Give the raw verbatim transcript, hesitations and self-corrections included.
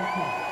Okay.